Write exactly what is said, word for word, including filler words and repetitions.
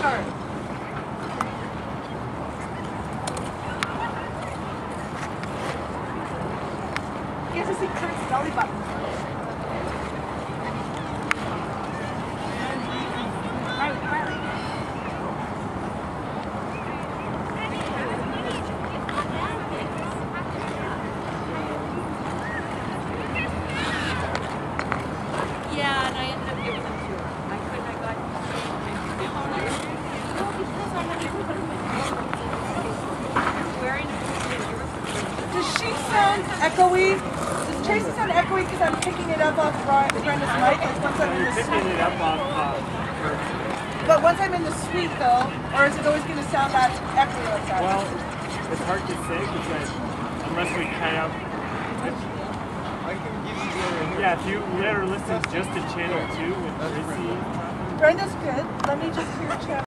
card. He has to see Kurt's belly button. Echoey. Does Tracy sound echoey because I'm picking it up off Brenda's mic? Once I'm in the suite. It up off, uh, but once I'm in the suite, though, or is it always going to sound that echoey? Outside? Well, it's hard to say because unless we cut out. I can give you the other one. Yeah, if you let her listen just to channel two with Tracy. Brenda's good. Let me just hear channel.